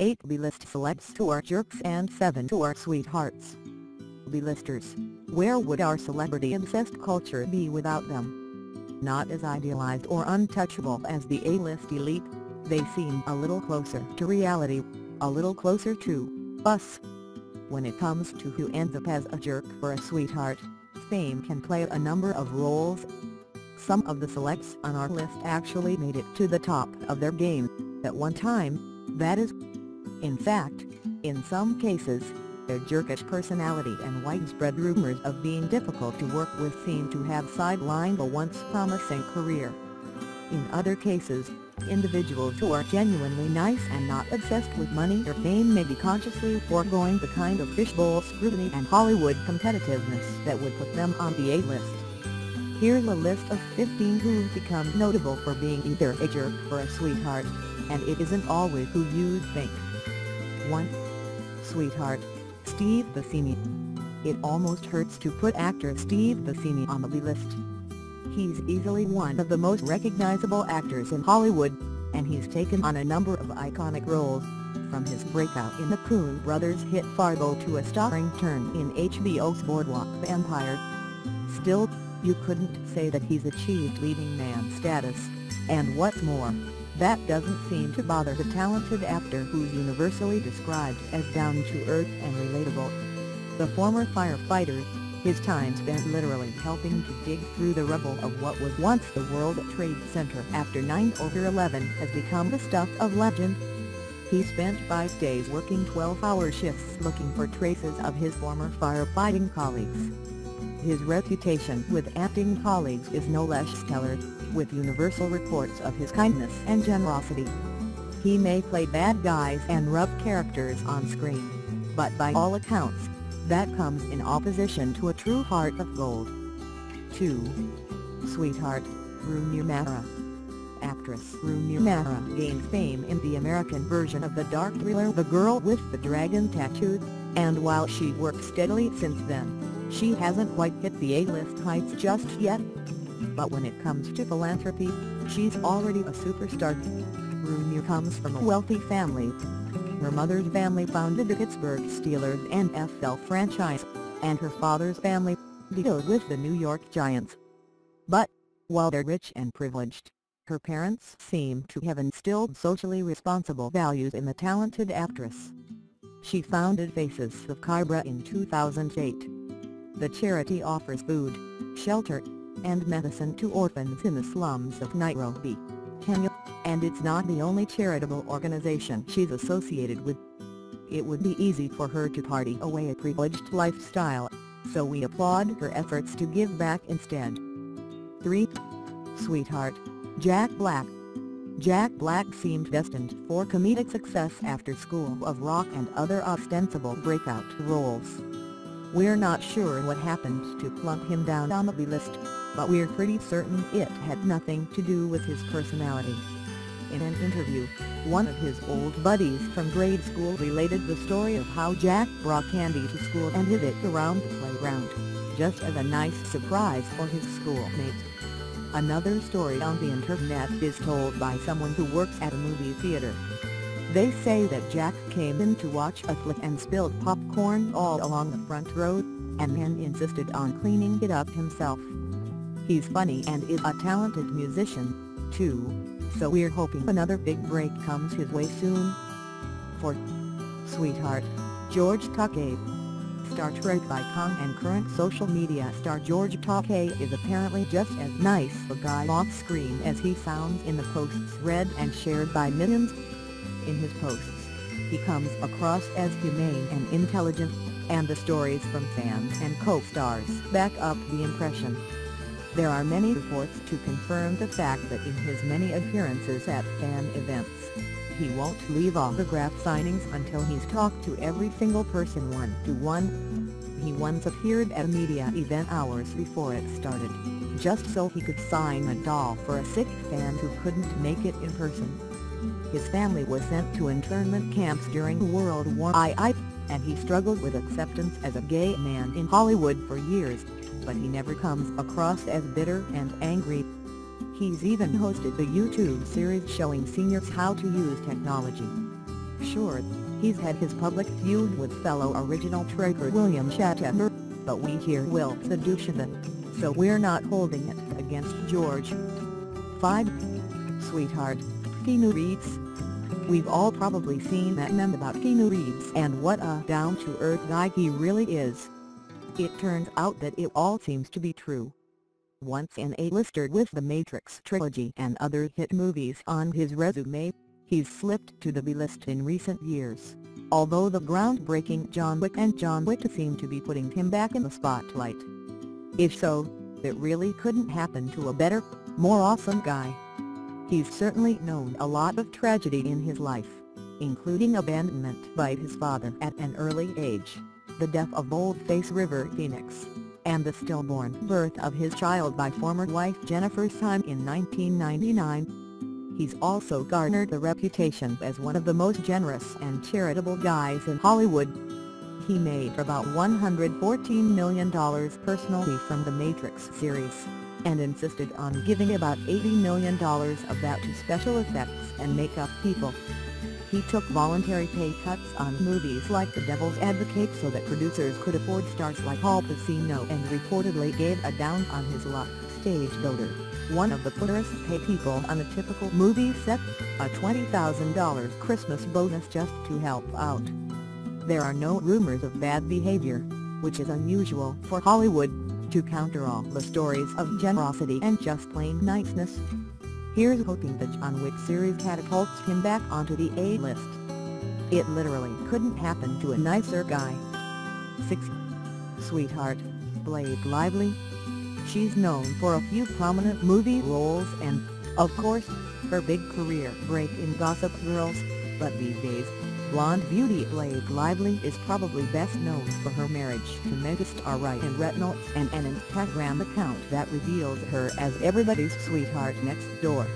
8 B-list celebs to our jerks and 7 to our sweethearts. B-listers, where would our celebrity incest culture be without them? Not as idealized or untouchable as the A-list elite, they seem a little closer to reality, a little closer to us. When it comes to who ends up as a jerk or a sweetheart, fame can play a number of roles. Some of the celebs on our list actually made it to the top of their game at one time, that is. In fact, in some cases, their jerkish personality and widespread rumors of being difficult to work with seem to have sidelined a once promising career. In other cases, individuals who are genuinely nice and not obsessed with money or fame may be consciously foregoing the kind of fishbowl scrutiny and Hollywood competitiveness that would put them on the A-list. Here's a list of 15 who've become notable for being either a jerk or a sweetheart, and it isn't always who you'd think. 1. Sweetheart, Steve Buscemi. It almost hurts to put actor Steve Buscemi on the B-list. He's easily one of the most recognizable actors in Hollywood, and he's taken on a number of iconic roles, from his breakout in the Coen Brothers hit Fargo to a starring turn in HBO's Boardwalk Empire. Still, you couldn't say that he's achieved leading man status, and what's more, that doesn't seem to bother the talented actor who's universally described as down-to-earth and relatable. The former firefighter, his time spent literally helping to dig through the rubble of what was once the World Trade Center after 9/11 has become the stuff of legend. He spent 5 days working 12-hour shifts looking for traces of his former firefighting colleagues. His reputation with acting colleagues is no less stellar, with universal reports of his kindness and generosity. He may play bad guys and rough characters on screen, but by all accounts, that comes in opposition to a true heart of gold. 2. Sweetheart, Rooney Mara. Actress Rooney Mara gained fame in the American version of the dark thriller The Girl with the Dragon Tattoo, and while she worked steadily since then, she hasn't quite hit the A-list heights just yet. But when it comes to philanthropy, she's already a superstar. Rooney comes from a wealthy family. Her mother's family founded the Pittsburgh Steelers NFL franchise, and her father's family dealt with the New York Giants. But, while they're rich and privileged, her parents seem to have instilled socially responsible values in the talented actress. She founded Faces of Kybra in 2008. The charity offers food, shelter, and medicine to orphans in the slums of Nairobi, Kenya, and it's not the only charitable organization she's associated with. It would be easy for her to party away a privileged lifestyle, so we applaud her efforts to give back instead. 3. Sweetheart, Jack Black. Jack Black seemed destined for comedic success after School of Rock and other ostensible breakout roles. We're not sure what happened to plunk him down on the B-list, but we're pretty certain it had nothing to do with his personality. In an interview, one of his old buddies from grade school related the story of how Jack brought candy to school and hid it around the playground, just as a nice surprise for his schoolmates. Another story on the internet is told by someone who works at a movie theater. They say that Jack came in to watch a flick and spilled popcorn all along the front row, and then insisted on cleaning it up himself. He's funny and is a talented musician, too, so we're hoping another big break comes his way soon. 4. Sweetheart, George Takei. Star Trek icon and current social media star George Takei is apparently just as nice a guy off screen as he sounds in the posts read and shared by millions. In his posts, he comes across as humane and intelligent, and the stories from fans and co-stars back up the impression. There are many reports to confirm the fact that in his many appearances at fan events, he won't leave autograph signings until he's talked to every single person one-to-one. He once appeared at a media event hours before it started, just so he could sign a doll for a sick fan who couldn't make it in person. His family was sent to internment camps during World War II, and he struggled with acceptance as a gay man in Hollywood for years, but he never comes across as bitter and angry. He's even hosted a YouTube series showing seniors how to use technology. Sure, he's had his public feud with fellow original Trekker William Shatner, but we here will seduction them, so we're not holding it against George. 5. Sweetheart, Keanu Reeves. We've all probably seen that meme about Keanu Reeves and what a down-to-earth guy he really is. It turns out that it all seems to be true. Once an A-lister with the Matrix trilogy and other hit movies on his resume, he's slipped to the B-list in recent years, although the groundbreaking John Wick and John Wick seem to be putting him back in the spotlight. If so, it really couldn't happen to a better, more awesome guy. He's certainly known a lot of tragedy in his life, including abandonment by his father at an early age, the death of old-face River Phoenix, and the stillborn birth of his child by former wife Jennifer Syme in 1999. He's also garnered a reputation as one of the most generous and charitable guys in Hollywood. He made about $114 million personally from the Matrix series, and insisted on giving about $80 million of that to special effects and makeup people. He took voluntary pay cuts on movies like The Devil's Advocate so that producers could afford stars like Al Pacino, and reportedly gave a down on his luck stagebuilder, one of the poorest pay people on a typical movie set, a $20,000 Christmas bonus just to help out. There are no rumors of bad behavior, which is unusual for Hollywood, to counter all the stories of generosity and just plain niceness. Here's hoping the John Wick series catapults him back onto the A-list. It literally couldn't happen to a nicer guy. 6. Sweetheart, Blake Lively. She's known for a few prominent movie roles and, of course, her big career break in Gossip Girl, but these days, blonde beauty Blake Lively is probably best known for her marriage to megastar Ryan Reynolds and an Instagram account that reveals her as everybody's sweetheart next door.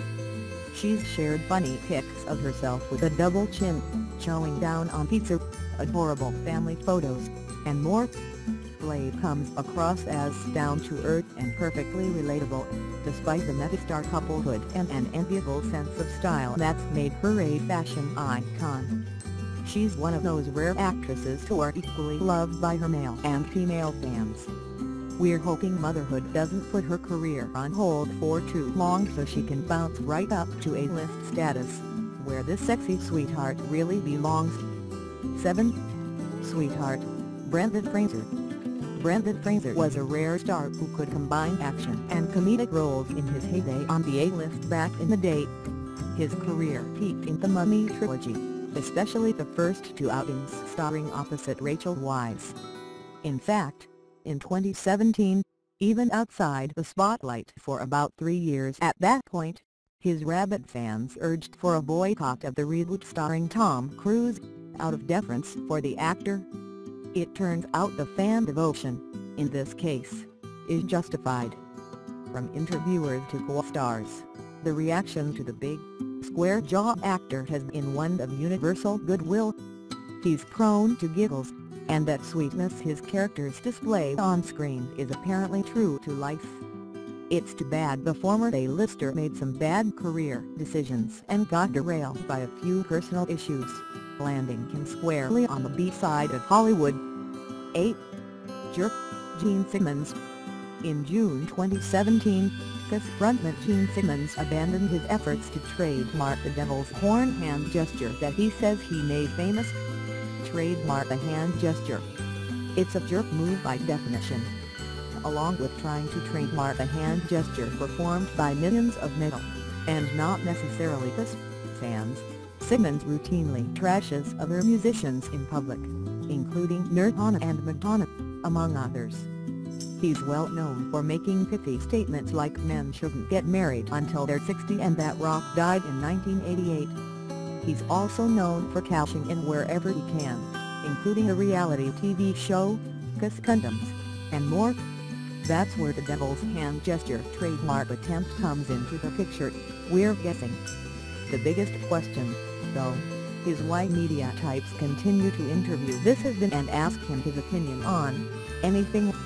She's shared funny pics of herself with a double chin, chowing down on pizza, adorable family photos, and more. Blake comes across as down-to-earth and perfectly relatable, despite the megastar couplehood and an enviable sense of style that's made her a fashion icon. She's one of those rare actresses who are equally loved by her male and female fans. We're hoping motherhood doesn't put her career on hold for too long so she can bounce right up to A-list status, where this sexy sweetheart really belongs. 7. Sweetheart, Brendan Fraser. Brendan Fraser was a rare star who could combine action and comedic roles in his heyday on the A-list back in the day. His career peaked in the Mummy trilogy, especially the first two outings starring opposite Rachel Weisz. In fact, in 2017, even outside the spotlight for about 3 years at that point, his rabid fans urged for a boycott of the reboot starring Tom Cruise, out of deference for the actor. It turns out the fan devotion, in this case, is justified. From interviewers to co-stars, the reaction to the big, square-jaw actor has been one of universal goodwill. He's prone to giggles, and that sweetness his characters display on screen is apparently true to life. It's too bad the former A-lister made some bad career decisions and got derailed by a few personal issues, landing him squarely on the B-side of Hollywood. 8. Jerk, Gene Simmons. In June 2017, this frontman Gene Simmons abandoned his efforts to trademark the devil's horn hand gesture that he says he made famous. Trademark the hand gesture. It's a jerk move by definition. Along with trying to trademark the hand gesture performed by millions of metal, and not necessarily this, fans, Simmons routinely trashes other musicians in public, including Nirvana and Madonna, among others. He's well known for making pithy statements like men shouldn't get married until they're 60 and that rock died in 1988. He's also known for cashing in wherever he can, including a reality TV show, Kiss Condoms, and more. That's where the devil's hand gesture trademark attempt comes into the picture, we're guessing. The biggest question, though, is why media types continue to interview this husband and ask him his opinion on anything